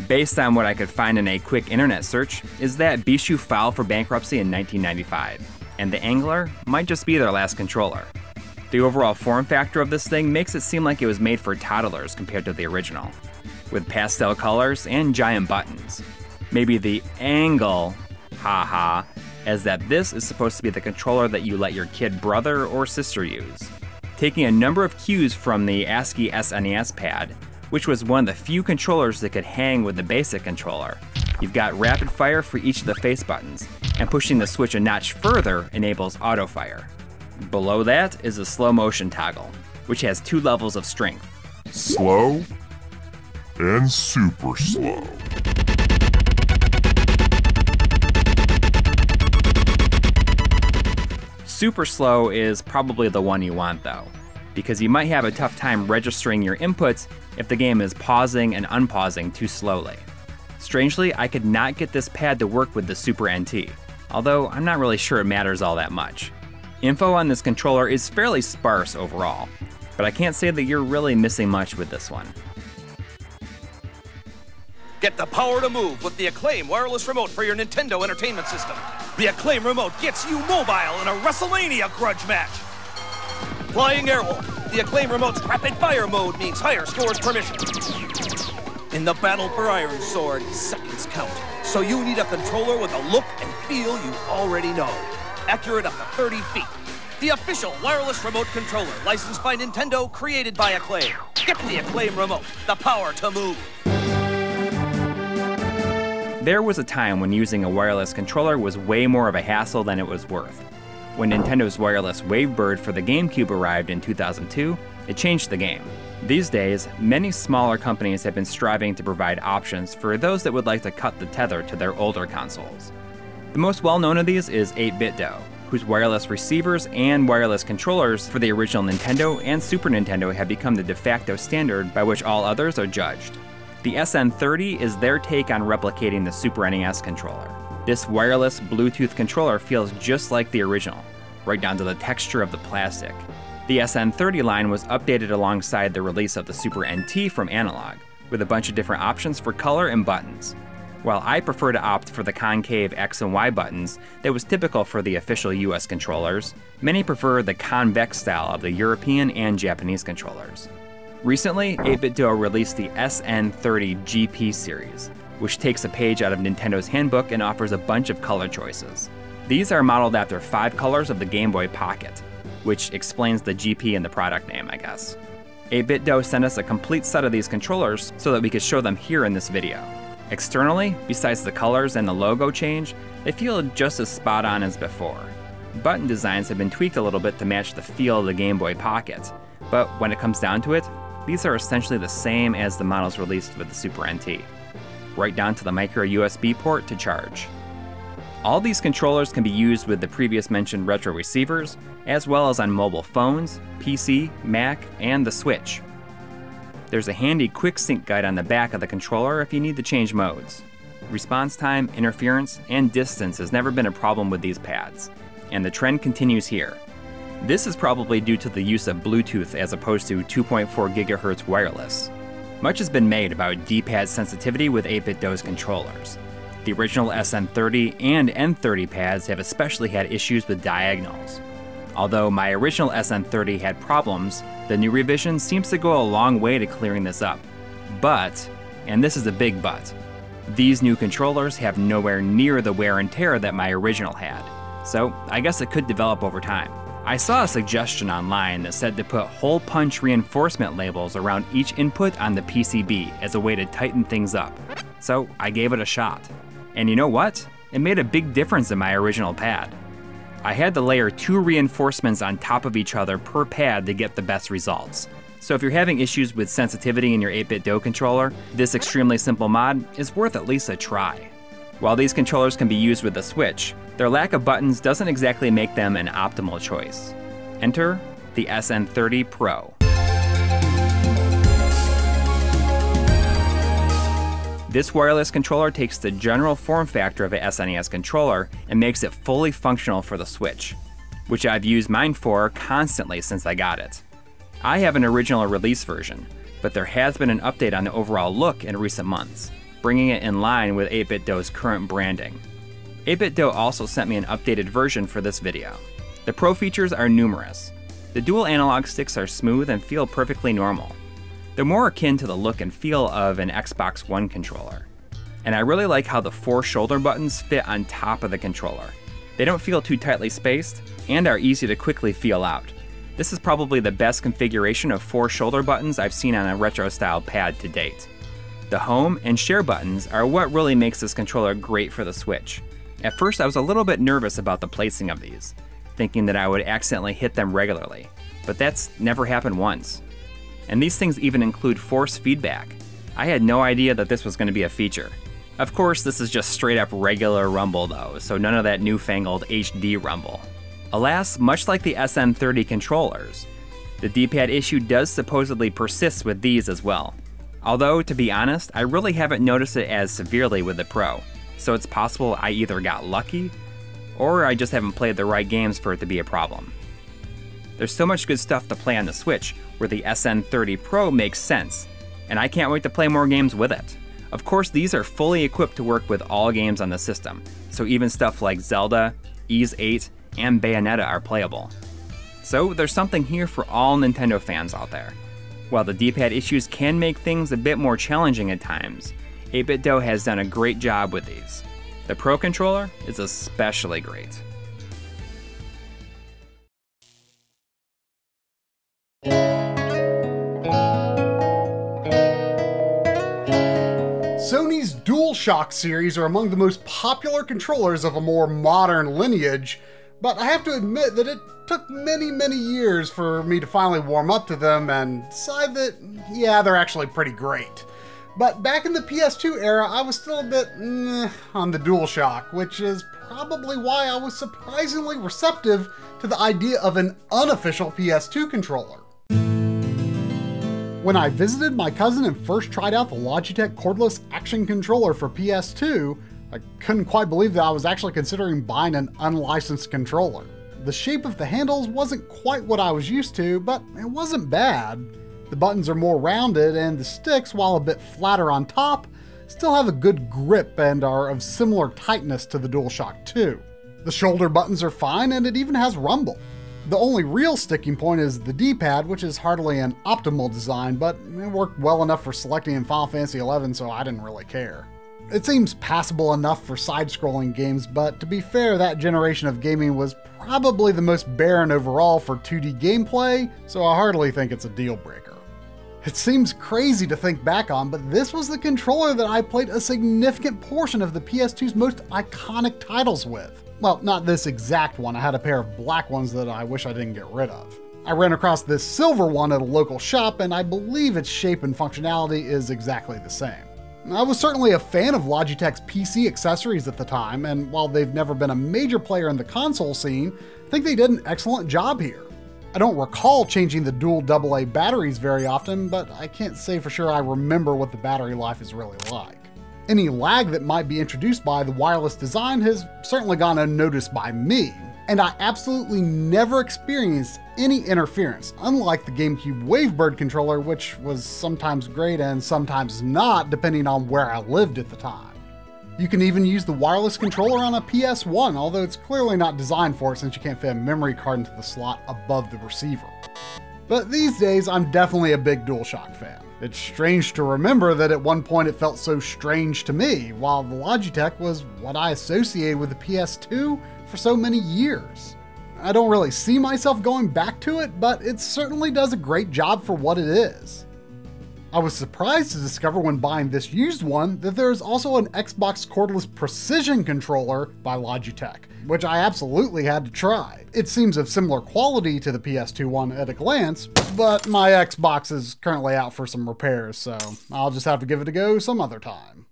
Based on what I could find in a quick internet search, is that Beeshu filed for bankruptcy in nineteen ninety-five, and the Angler might just be their last controller. The overall form factor of this thing makes it seem like it was made for toddlers compared to the original, with pastel colors and giant buttons. Maybe the Angle, haha, as that this is supposed to be the controller that you let your kid brother or sister use. Taking a number of cues from the ASCII S N E S pad, which was one of the few controllers that could hang with the basic controller. You've got rapid fire for each of the face buttons, and pushing the switch a notch further enables auto fire. Below that is a slow motion toggle, which has two levels of strength. Slow and super slow. Super slow is probably the one you want though, because you might have a tough time registering your inputs if the game is pausing and unpausing too slowly. Strangely, I could not get this pad to work with the Super N T, although I'm not really sure it matters all that much. Info on this controller is fairly sparse overall, but I can't say that you're really missing much with this one. Get the power to move with the Acclaim wireless remote for your Nintendo Entertainment System. The Acclaim remote gets you mobile in a WrestleMania grudge match. Flying Airwolf, the Acclaim remote's rapid-fire mode means higher scores per mission. In the battle for Iron Sword, seconds count. so you need a controller with a look and feel you already know. Accurate up to thirty feet. The official wireless remote controller licensed by Nintendo, created by Acclaim. Get the Acclaim remote, the power to move. There was a time when using a wireless controller was way more of a hassle than it was worth. When Nintendo's wireless WaveBird for the GameCube arrived in two thousand two, it changed the game. These days, many smaller companies have been striving to provide options for those that would like to cut the tether to their older consoles. The most well-known of these is eight bit do, whose wireless receivers and wireless controllers for the original Nintendo and Super Nintendo have become the de facto standard by which all others are judged. The S N thirty is their take on replicating the Super N E S controller. This wireless Bluetooth controller feels just like the original, right down to the texture of the plastic. The S N thirty line was updated alongside the release of the Super N T from Analog, with a bunch of different options for color and buttons. While I prefer to opt for the concave X and Y buttons that was typical for the official U S controllers, many prefer the convex style of the European and Japanese controllers. Recently, eight bit do released the S N thirty G P series, which takes a page out of Nintendo's handbook and offers a bunch of color choices. These are modeled after five colors of the Game Boy Pocket, which explains the G P in the product name, I guess. eight bit do sent us a complete set of these controllers so that we could show them here in this video. Externally, besides the colors and the logo change, they feel just as spot on as before. Button designs have been tweaked a little bit to match the feel of the Game Boy Pocket, but when it comes down to it, these are essentially the same as the models released with the Super N T, right down to the micro U S B port to charge. All these controllers can be used with the previous mentioned retro receivers, as well as on mobile phones, P C, Mac, and the Switch. There's a handy quick sync guide on the back of the controller if you need to change modes. Response time, interference, and distance has never been a problem with these pads, and the trend continues here. This is probably due to the use of Bluetooth as opposed to two point four gigahertz wireless. Much has been made about D-pad sensitivity with eight bit do's controllers. The original S N thirty and N thirty pads have especially had issues with diagonals. Although my original S N thirty had problems, the new revision seems to go a long way to clearing this up. But, and this is a big but, these new controllers have nowhere near the wear and tear that my original had, so I guess it could develop over time. I saw a suggestion online that said to put hole punch reinforcement labels around each input on the P C B as a way to tighten things up, so I gave it a shot. And you know what? It made a big difference in my original pad. I had to layer two reinforcements on top of each other per pad to get the best results. So if you're having issues with sensitivity in your eight bit do controller, this extremely simple mod is worth at least a try. While these controllers can be used with the Switch, their lack of buttons doesn't exactly make them an optimal choice. Enter the S N thirty Pro. This wireless controller takes the general form factor of an S N E S controller and makes it fully functional for the Switch, which I've used mine for constantly since I got it. I have an original release version, but there has been an update on the overall look in recent months, bringing it in line with eight bit do's current branding. eight bit do also sent me an updated version for this video. The Pro features are numerous. The dual analog sticks are smooth and feel perfectly normal. They're more akin to the look and feel of an Xbox One controller. And I really like how the four shoulder buttons fit on top of the controller. They don't feel too tightly spaced and are easy to quickly feel out. This is probably the best configuration of four shoulder buttons I've seen on a retro style pad to date. The home and share buttons are what really makes this controller great for the Switch. At first I was a little bit nervous about the placing of these, thinking that I would accidentally hit them regularly, but that's never happened once. And these things even include force feedback. I had no idea that this was going to be a feature. Of course, this is just straight up regular rumble though, so none of that newfangled H D rumble. Alas, much like the S N thirty controllers, the D-pad issue does supposedly persist with these as well. Although, to be honest, I really haven't noticed it as severely with the Pro, so it's possible I either got lucky, or I just haven't played the right games for it to be a problem. There's so much good stuff to play on the Switch, where the S N thirty Pro makes sense, and I can't wait to play more games with it. Of course, these are fully equipped to work with all games on the system, so even stuff like Zelda, Ys eight, and Bayonetta are playable. So there's something here for all Nintendo fans out there. While the D-pad issues can make things a bit more challenging at times, eight bit do has done a great job with these. The Pro Controller is especially great. Sony's DualShock series are among the most popular controllers of a more modern lineage, but I have to admit that it took many, many years for me to finally warm up to them and decide that, yeah, they're actually pretty great. But back in the P S two era, I was still a bit eh, on the DualShock, which is probably why I was surprisingly receptive to the idea of an unofficial P S two controller. When I visited my cousin and first tried out the Logitech cordless action controller for P S two, I couldn't quite believe that I was actually considering buying an unlicensed controller. The shape of the handles wasn't quite what I was used to, but it wasn't bad. The buttons are more rounded, and the sticks, while a bit flatter on top, still have a good grip and are of similar tightness to the DualShock two. The shoulder buttons are fine, and it even has rumble. The only real sticking point is the D-pad, which is hardly an optimal design, but it worked well enough for selecting in Final Fantasy eleven, so I didn't really care. It seems passable enough for side-scrolling games, but to be fair, that generation of gaming was probably the most barren overall for two D gameplay, so I hardly think it's a deal-breaker. It seems crazy to think back on, but this was the controller that I played a significant portion of the P S two's most iconic titles with. Well, not this exact one. I had a pair of black ones that I wish I didn't get rid of. I ran across this silver one at a local shop, and I believe its shape and functionality is exactly the same. I was certainly a fan of Logitech's P C accessories at the time, and while they've never been a major player in the console scene, I think they did an excellent job here. I don't recall changing the dual double A batteries very often, but I can't say for sure I remember what the battery life is really like. Any lag that might be introduced by the wireless design has certainly gone unnoticed by me, and I absolutely never experienced any interference, unlike the GameCube WaveBird controller, which was sometimes great and sometimes not, depending on where I lived at the time. You can even use the wireless controller on a P S one, although it's clearly not designed for it since you can't fit a memory card into the slot above the receiver. But these days, I'm definitely a big DualShock fan. It's strange to remember that at one point it felt so strange to me, while the Logitech was what I associated with the P S two for so many years. I don't really see myself going back to it, but it certainly does a great job for what it is. I was surprised to discover when buying this used one that there is also an Xbox cordless precision controller by Logitech, which I absolutely had to try. It seems of similar quality to the P S two one at a glance, but my Xbox is currently out for some repairs, so I'll just have to give it a go some other time.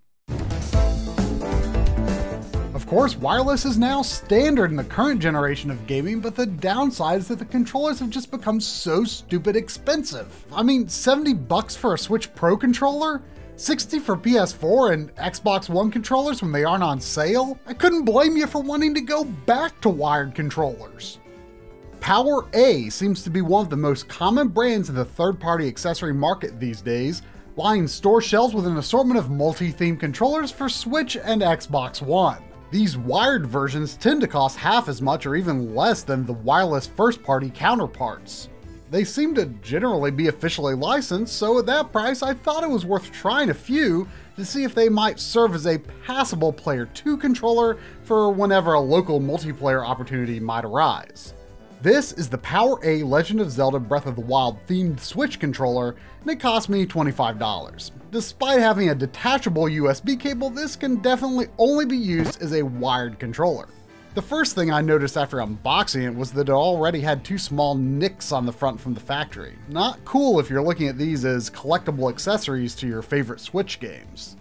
Of course, wireless is now standard in the current generation of gaming, but the downside is that the controllers have just become so stupid expensive. I mean, seventy bucks for a Switch Pro controller? sixty for P S four and Xbox One controllers when they aren't on sale? I couldn't blame you for wanting to go back to wired controllers. Power A seems to be one of the most common brands in the third-party accessory market these days, lining store shelves with an assortment of multi-themed controllers for Switch and Xbox One. These wired versions tend to cost half as much or even less than the wireless first-party counterparts. They seem to generally be officially licensed, so at that price, I thought it was worth trying a few to see if they might serve as a passable Player two controller for whenever a local multiplayer opportunity might arise. This is the Power A Legend of Zelda Breath of the Wild themed Switch controller, and it cost me twenty-five dollars. Despite having a detachable U S B cable, this can definitely only be used as a wired controller. The first thing I noticed after unboxing it was that it already had two small nicks on the front from the factory. Not cool if you're looking at these as collectible accessories to your favorite Switch games.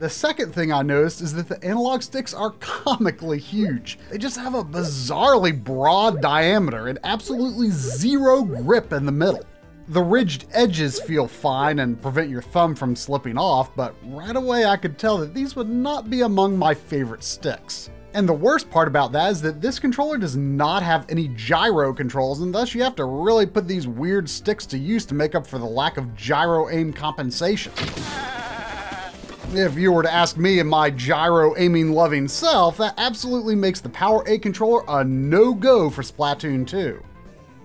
The second thing I noticed is that the analog sticks are comically huge. They just have a bizarrely broad diameter and absolutely zero grip in the middle. The ridged edges feel fine and prevent your thumb from slipping off, but right away I could tell that these would not be among my favorite sticks. And the worst part about that is that this controller does not have any gyro controls, and thus you have to really put these weird sticks to use to make up for the lack of gyro aim compensation. If you were to ask me and my gyro aiming loving self, that absolutely makes the Power A controller a no-go for Splatoon two.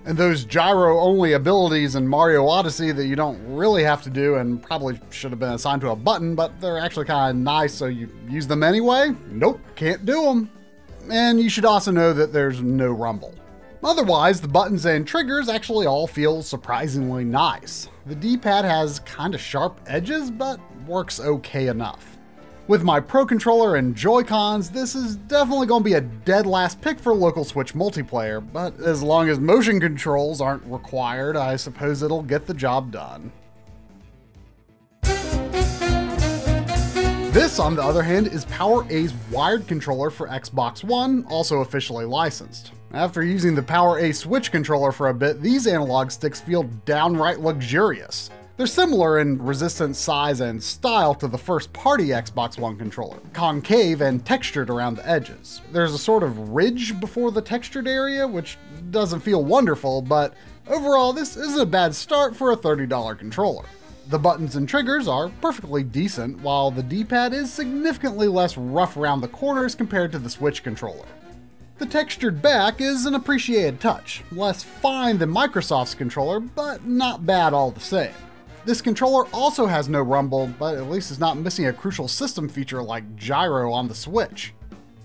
and those gyro-only abilities in Mario Odyssey that you don't really have to do and probably should have been assigned to a button, but they're actually kind of nice, so you use them anyway? Nope, can't do them. And you should also know that there's no rumble. Otherwise, the buttons and triggers actually all feel surprisingly nice. The D-pad has kind of sharp edges, but works okay enough. With my Pro Controller and Joy-Cons, this is definitely going to be a dead last pick for local Switch multiplayer, but as long as motion controls aren't required, I suppose it'll get the job done. This, on the other hand, is Power A's wired controller for Xbox One, also officially licensed. After using the Power A Switch controller for a bit, these analog sticks feel downright luxurious. They're similar in resistance, size, and style to the first-party Xbox One controller, concave and textured around the edges. There's a sort of ridge before the textured area, which doesn't feel wonderful, but overall this isn't a bad start for a thirty dollar controller. The buttons and triggers are perfectly decent, while the D-pad is significantly less rough around the corners compared to the Switch controller. The textured back is an appreciated touch, less fine than Microsoft's controller, but not bad all the same. This controller also has no rumble, but at least it's not missing a crucial system feature like gyro on the Switch.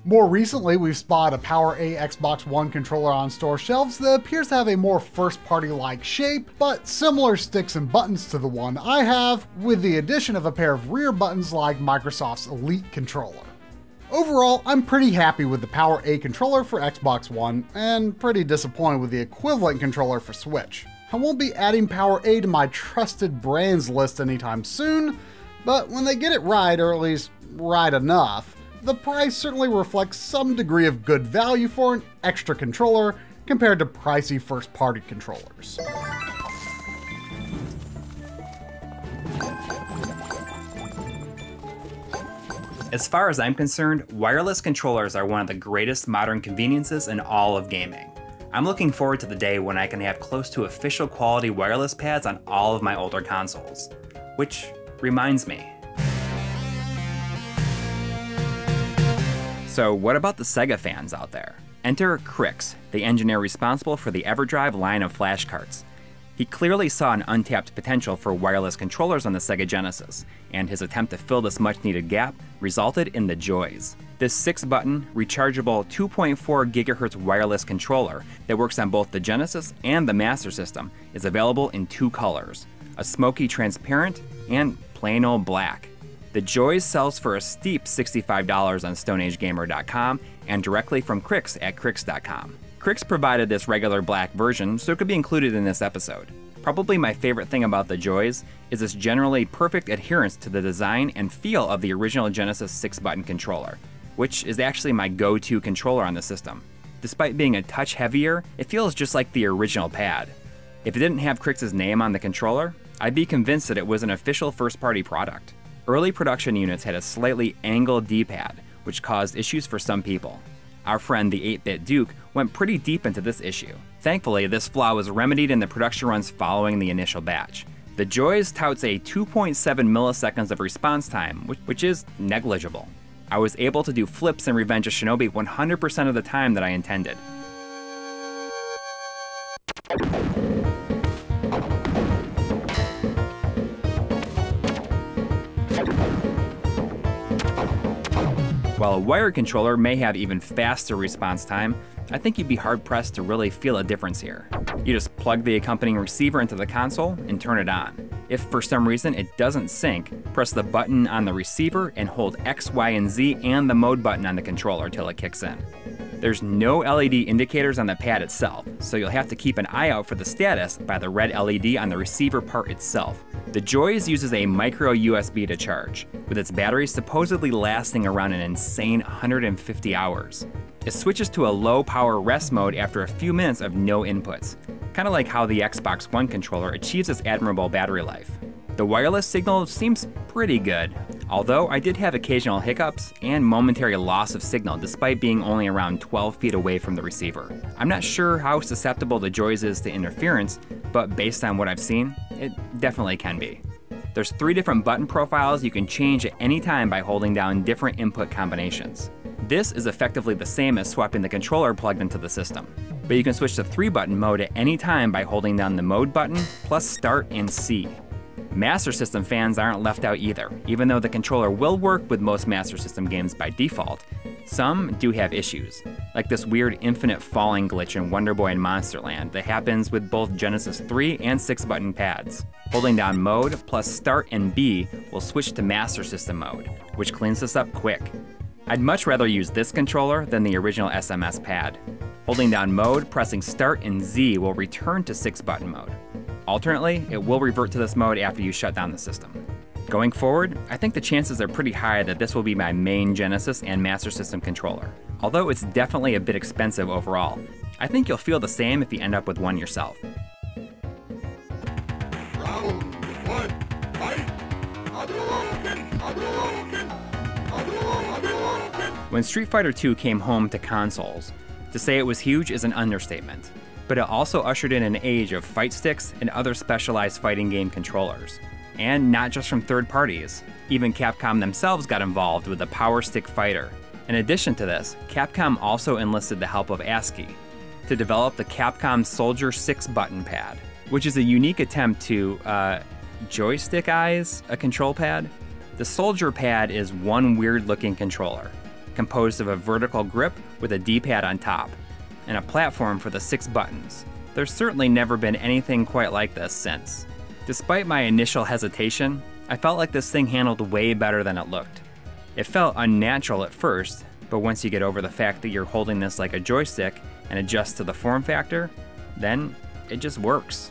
More recently, we've spotted a Power A Xbox One controller on store shelves that appears to have a more first-party-like shape, but similar sticks and buttons to the one I have, with the addition of a pair of rear buttons like Microsoft's Elite controller. Overall, I'm pretty happy with the Power A controller for Xbox One, and pretty disappointed with the equivalent controller for Switch. I won't be adding Power A to my trusted brands list anytime soon, but when they get it right, or at least right enough, the price certainly reflects some degree of good value for an extra controller compared to pricey first-party controllers. As far as I'm concerned, wireless controllers are one of the greatest modern conveniences in all of gaming. I'm looking forward to the day when I can have close to official quality wireless pads on all of my older consoles. Which reminds me. So what about the Sega fans out there? Enter Crix, the engineer responsible for the EverDrive line of flash carts. He clearly saw an untapped potential for wireless controllers on the Sega Genesis, and his attempt to fill this much-needed gap resulted in the Joys. This six-button, rechargeable two point four gigahertz wireless controller that works on both the Genesis and the Master System is available in two colors, a smoky transparent and plain old black. The Joys sells for a steep sixty-five dollars on Stone Age Gamer dot com and directly from Crix at Crix dot com. Crix provided this regular black version, so it could be included in this episode. Probably my favorite thing about the Joys is its generally perfect adherence to the design and feel of the original Genesis six-button controller, which is actually my go-to controller on the system. Despite being a touch heavier, it feels just like the original pad. If it didn't have Crix's name on the controller, I'd be convinced that it was an official first-party product. Early production units had a slightly angled D-pad, which caused issues for some people. Our friend the eight bit Duke went pretty deep into this issue. Thankfully, this flaw was remedied in the production runs following the initial batch. The Joys touts a two point seven milliseconds of response time, which, which is negligible. I was able to do flips in Revenge of Shinobi one hundred percent of the time that I intended. While a wired controller may have even faster response time, I think you'd be hard-pressed to really feel a difference here. You just plug the accompanying receiver into the console and turn it on. If for some reason it doesn't sync, press the button on the receiver and hold X, Y, and Z and the mode button on the controller till it kicks in. There's no L E D indicators on the pad itself, so you'll have to keep an eye out for the status by the red L E D on the receiver part itself. The Joys uses a micro U S B to charge, with its battery supposedly lasting around an insane one hundred fifty hours. It switches to a low power rest mode after a few minutes of no inputs, kind of like how the Xbox One controller achieves its admirable battery life. The wireless signal seems pretty good, although I did have occasional hiccups and momentary loss of signal despite being only around twelve feet away from the receiver. I'm not sure how susceptible the Joys is to interference, but based on what I've seen, it definitely can be. There's three different button profiles you can change at any time by holding down different input combinations. This is effectively the same as swapping the controller plugged into the system, but you can switch to three button mode at any time by holding down the mode button, plus start and C. Master System fans aren't left out either. Even though the controller will work with most Master System games by default, some do have issues, like this weird infinite falling glitch in Wonder Boy and Monsterland that happens with both Genesis three and six button pads. Holding down mode plus start and B will switch to Master System mode, which cleans this up quick. I'd much rather use this controller than the original S M S pad. Holding down mode, pressing start and Z will return to six button mode. Alternately, it will revert to this mode after you shut down the system. Going forward, I think the chances are pretty high that this will be my main Genesis and Master System controller. Although it's definitely a bit expensive overall, I think you'll feel the same if you end up with one yourself. When Street Fighter two came home to consoles, to say it was huge is an understatement, but it also ushered in an age of fight sticks and other specialized fighting game controllers. And not just from third parties. Even Capcom themselves got involved with the Power Stick Fighter. In addition to this, Capcom also enlisted the help of ASCII to develop the Capcom Soldier six button pad, which is a unique attempt to uh, joystick-ize a control pad. The Soldier pad is one weird-looking controller, composed of a vertical grip with a D pad on top, and a platform for the six buttons. There's certainly never been anything quite like this since. Despite my initial hesitation, I felt like this thing handled way better than it looked. It felt unnatural at first, but once you get over the fact that you're holding this like a joystick and adjust to the form factor, then it just works.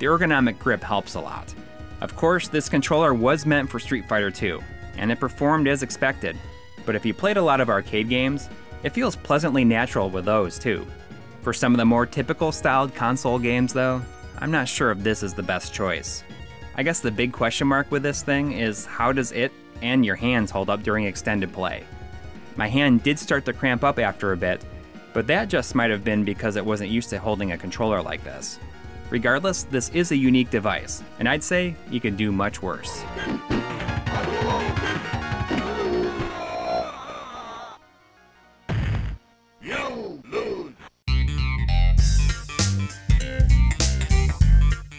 The ergonomic grip helps a lot. Of course, this controller was meant for Street Fighter two, and it performed as expected, but if you played a lot of arcade games, it feels pleasantly natural with those too. For some of the more typical styled console games though, I'm not sure if this is the best choice. I guess the big question mark with this thing is how does it and your hands hold up during extended play? My hand did start to cramp up after a bit, but that just might have been because it wasn't used to holding a controller like this. Regardless, this is a unique device, and I'd say you could do much worse.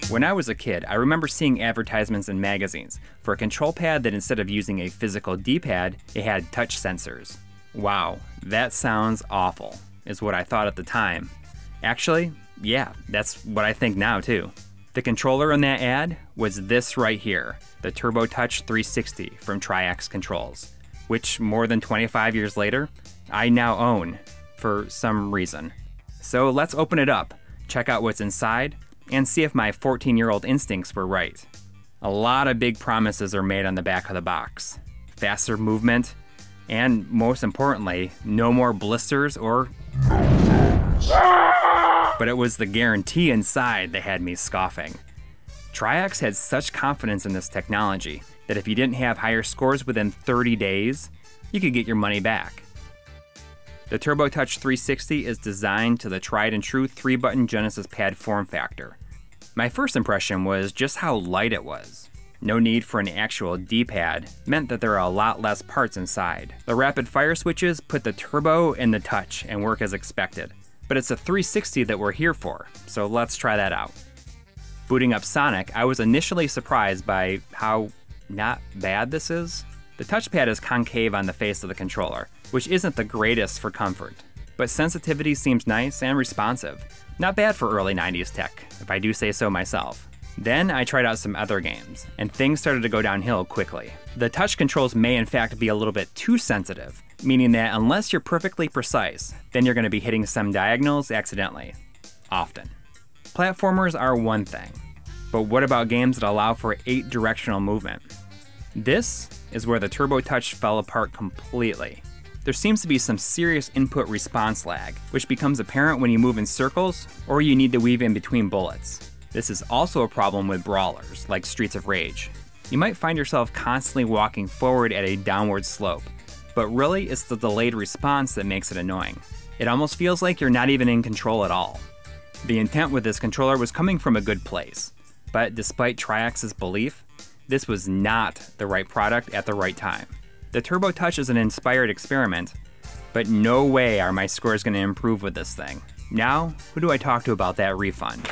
When I was a kid, I remember seeing advertisements in magazines for a control pad that instead of using a physical D pad, it had touch sensors. Wow, that sounds awful, is what I thought at the time. Actually, yeah, that's what I think now too. The controller in that ad was this right here, the TurboTouch three sixty from Triax Controls, which more than twenty-five years later, I now own, for some reason. So let's open it up, check out what's inside, and see if my fourteen year old instincts were right. A lot of big promises are made on the back of the box. Faster movement, and most importantly, no more blisters or... But it was the guarantee inside that had me scoffing. Triax had such confidence in this technology that if you didn't have higher scores within thirty days, you could get your money back. The TurboTouch three sixty is designed to the tried and true three button Genesis pad form factor. My first impression was just how light it was. No need for an actual D pad meant that there are a lot less parts inside. The rapid fire switches put the turbo in the touch and work as expected, but it's a three sixty that we're here for, so let's try that out. Booting up Sonic, I was initially surprised by how not bad this is. The touchpad is concave on the face of the controller, which isn't the greatest for comfort, but sensitivity seems nice and responsive. Not bad for early nineties tech, if I do say so myself. Then I tried out some other games, and things started to go downhill quickly. The touch controls may in fact be a little bit too sensitive, meaning that unless you're perfectly precise, then you're going to be hitting some diagonals accidentally, often. Platformers are one thing, but what about games that allow for eight directional movement? This is where the TurboTouch fell apart completely. There seems to be some serious input response lag, which becomes apparent when you move in circles or you need to weave in between bullets. This is also a problem with brawlers, like Streets of Rage. You might find yourself constantly walking forward at a downward slope, but really it's the delayed response that makes it annoying. It almost feels like you're not even in control at all. The intent with this controller was coming from a good place, but despite Triax's belief, this was not the right product at the right time. The TurboTouch is an inspired experiment, but no way are my scores gonna improve with this thing. Now, who do I talk to about that refund?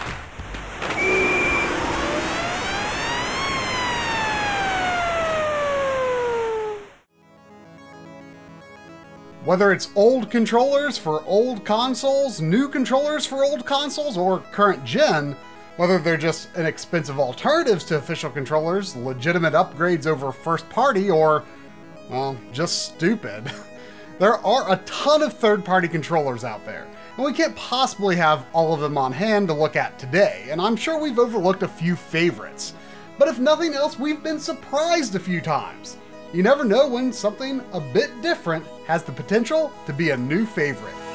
Whether it's old controllers for old consoles, new controllers for old consoles, or current gen, whether they're just inexpensive alternatives to official controllers, legitimate upgrades over first party, or, well, just stupid. There are a ton of third-party controllers out there, and we can't possibly have all of them on hand to look at today, and I'm sure we've overlooked a few favorites. But if nothing else, we've been surprised a few times. You never know when something a bit different has the potential to be a new favorite.